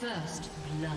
First blood.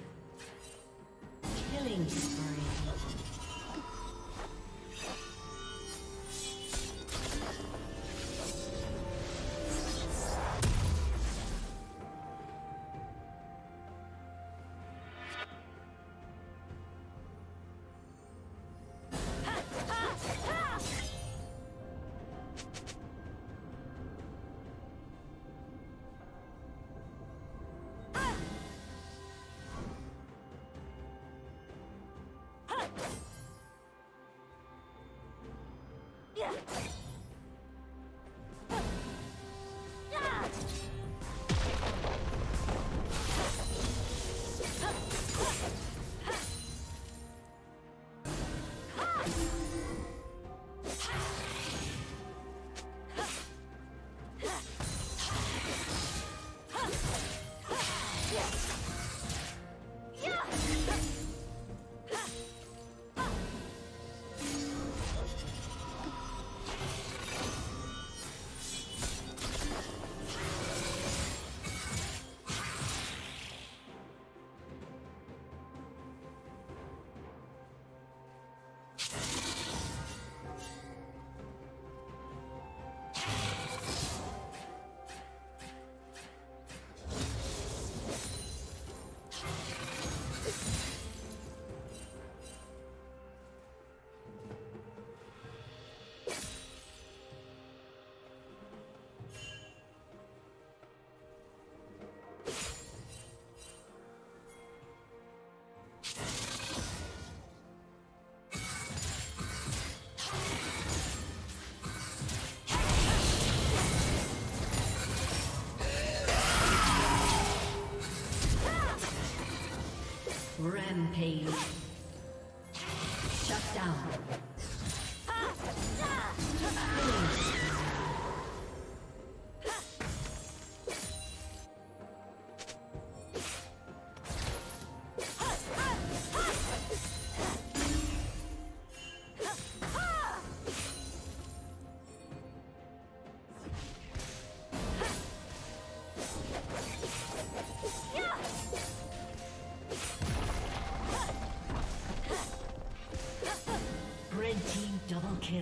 Killing spree. Rampage. Shut down. Kill.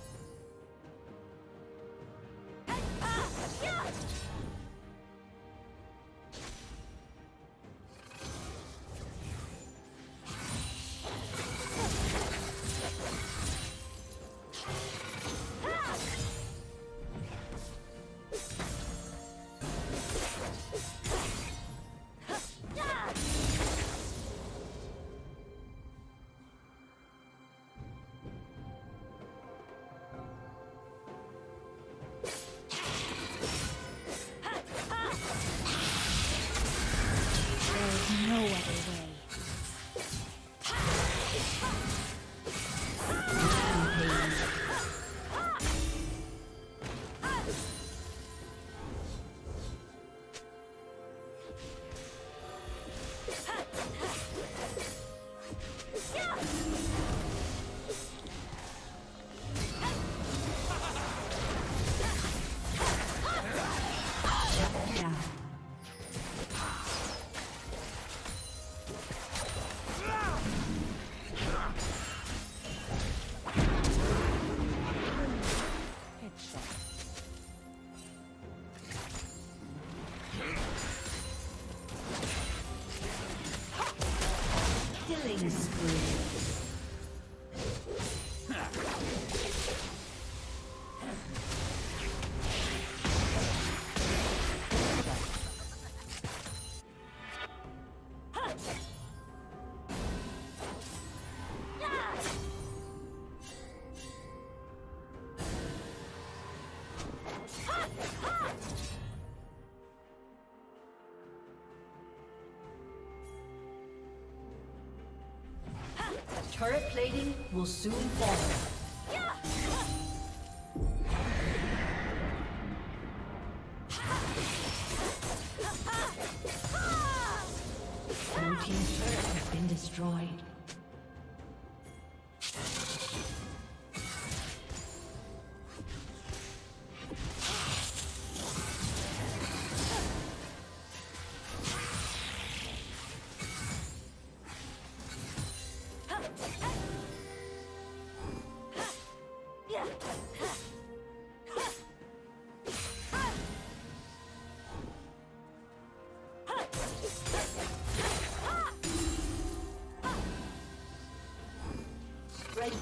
Turret plating will soon fall.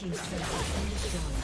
Team's turret has been destroyed.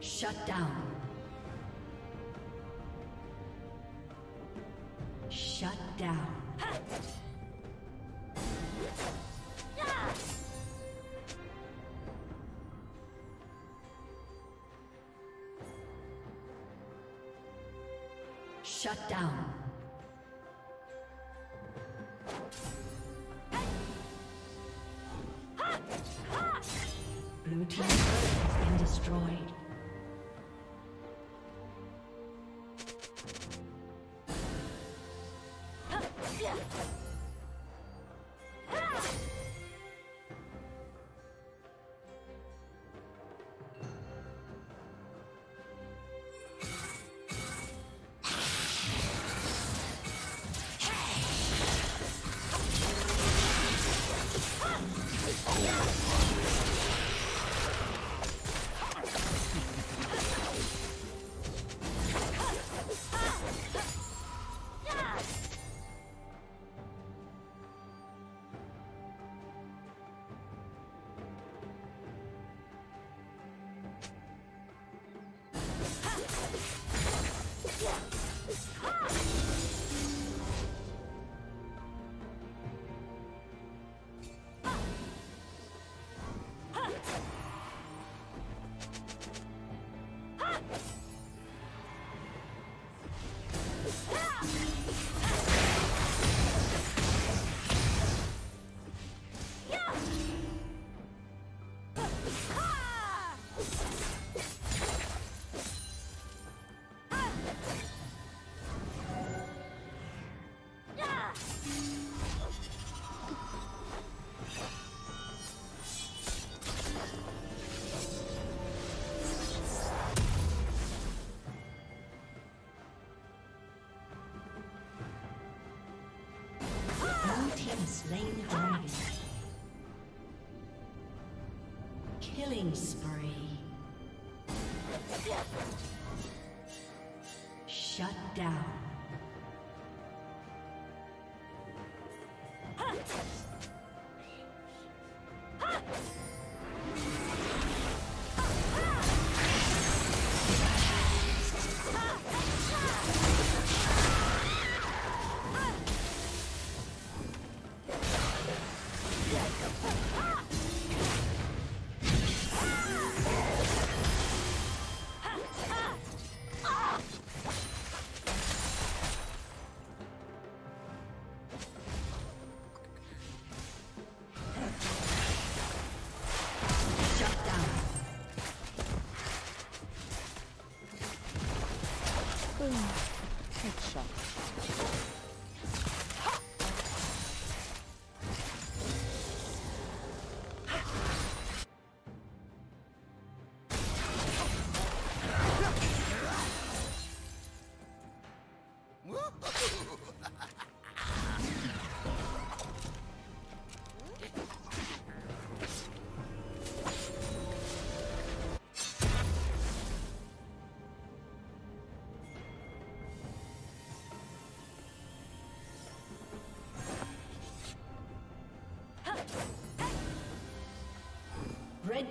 Shut down. Shut down. Shut down. Blue team has been destroyed. slain the dragon. Killing spree. Shut down. Red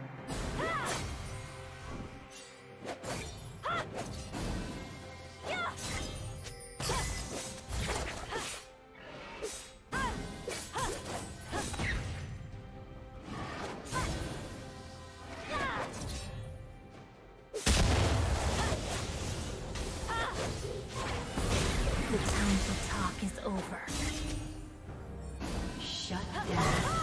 The time to talk is over. Shut down.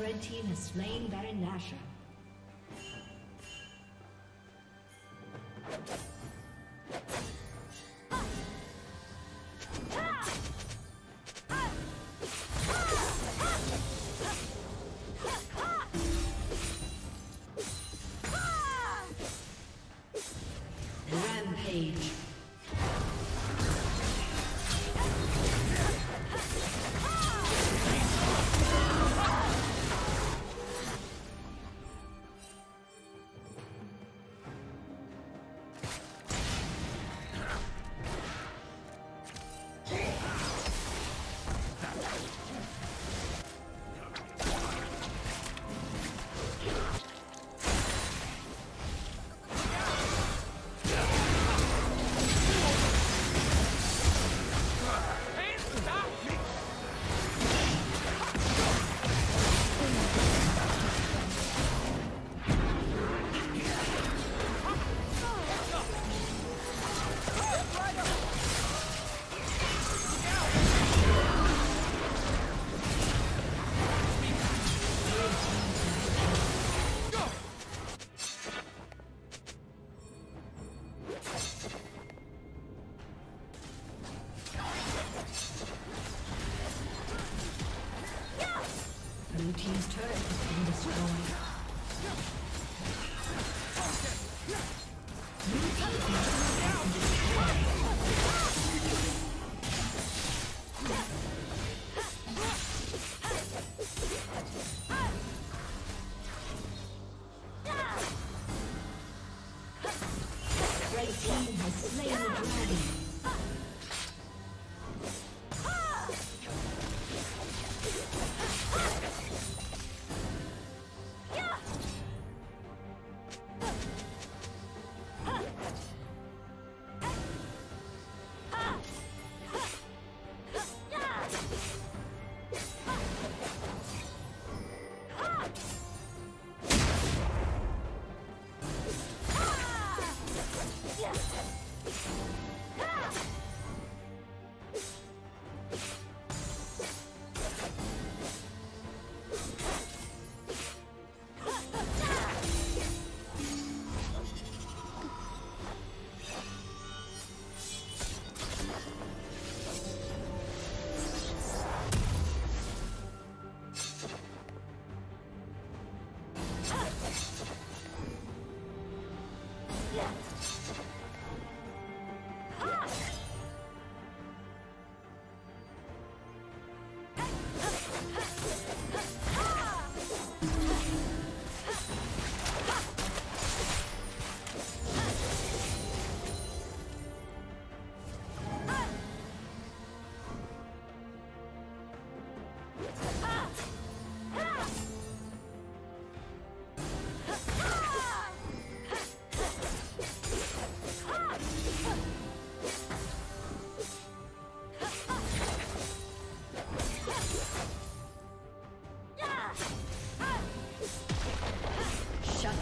Red team has slain Baron Nashor.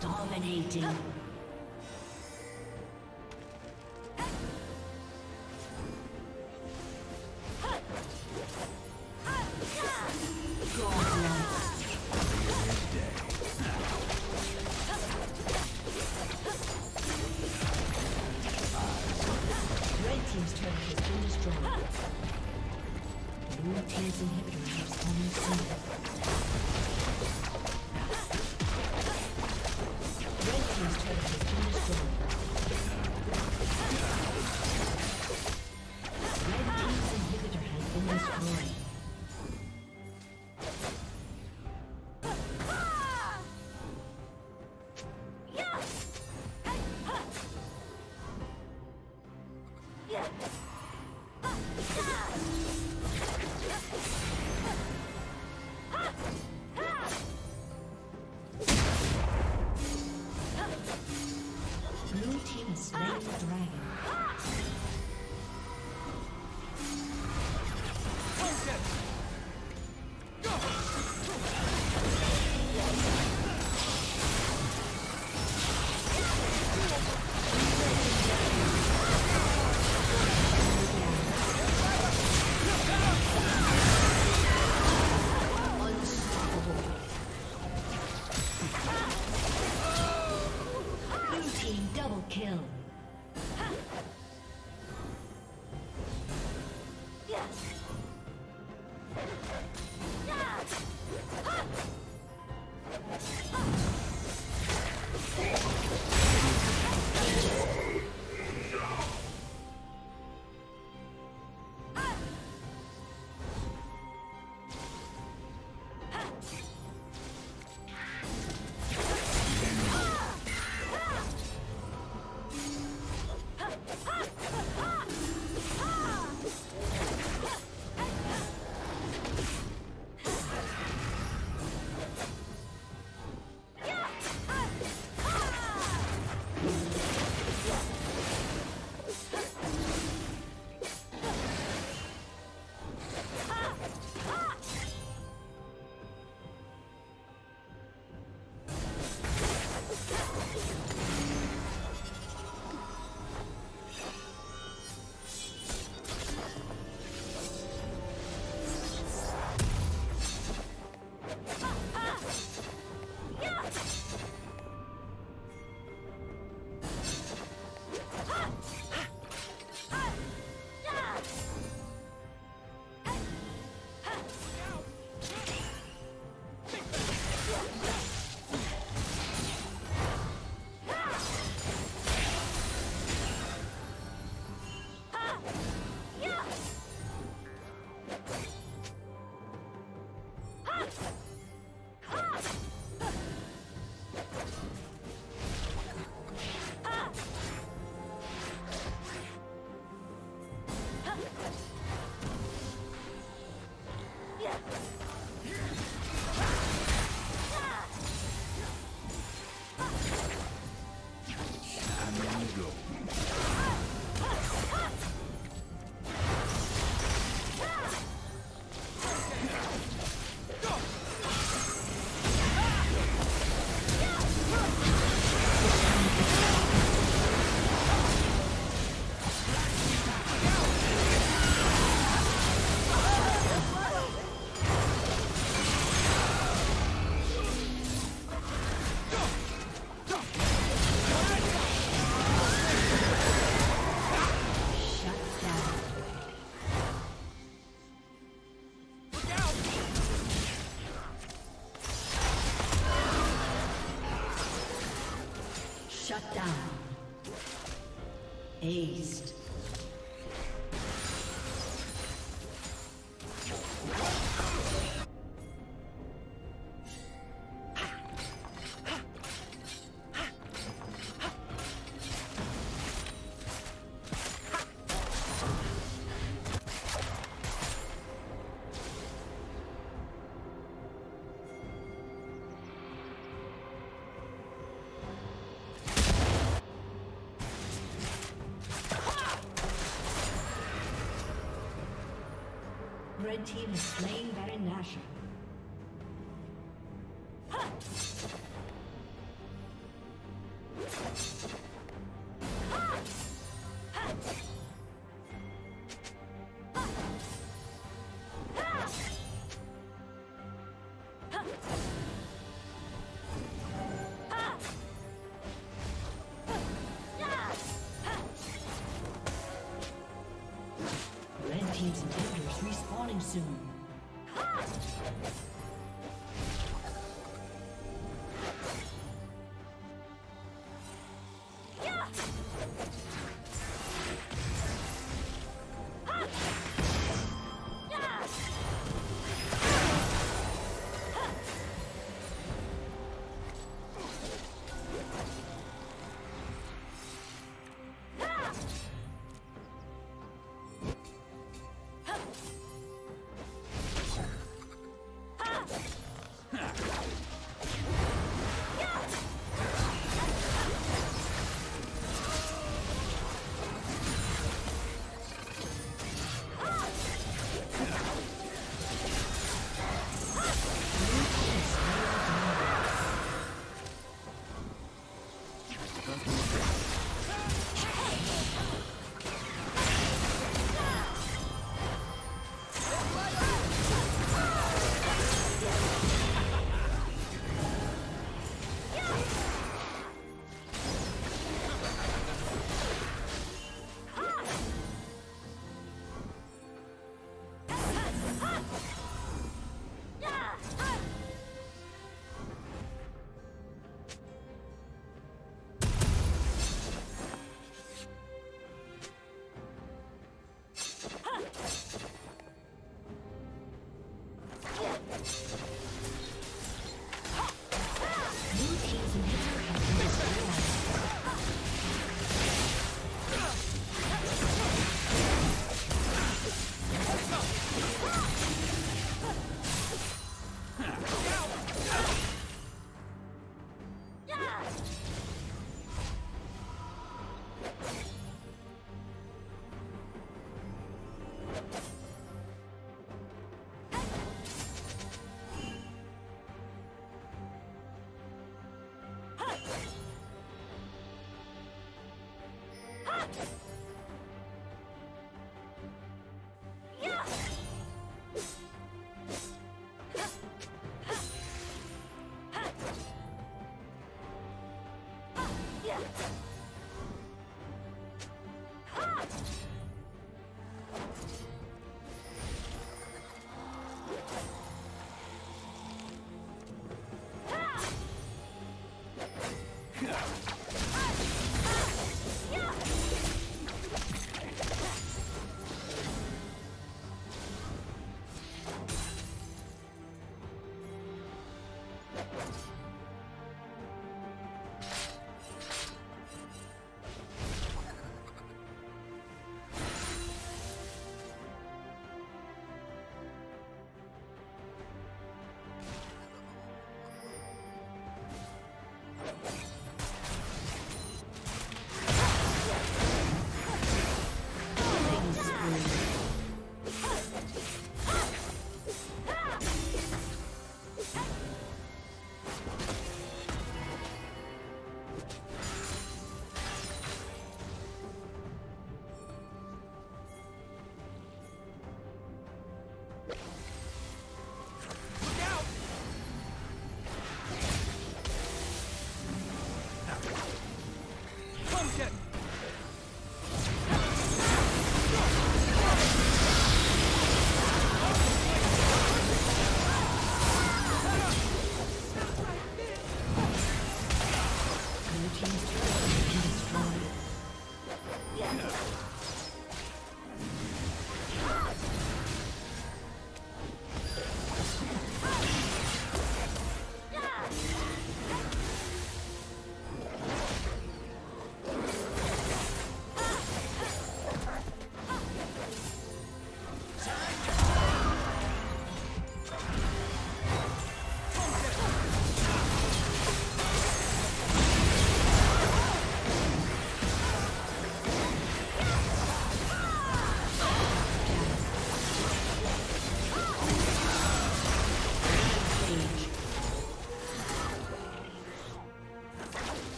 Dominating. Red team's turret has been destroyed. team has slain the dragon. Shut down. Aced. Red team is slaying Baron Nashor. Soon.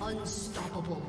Unstoppable.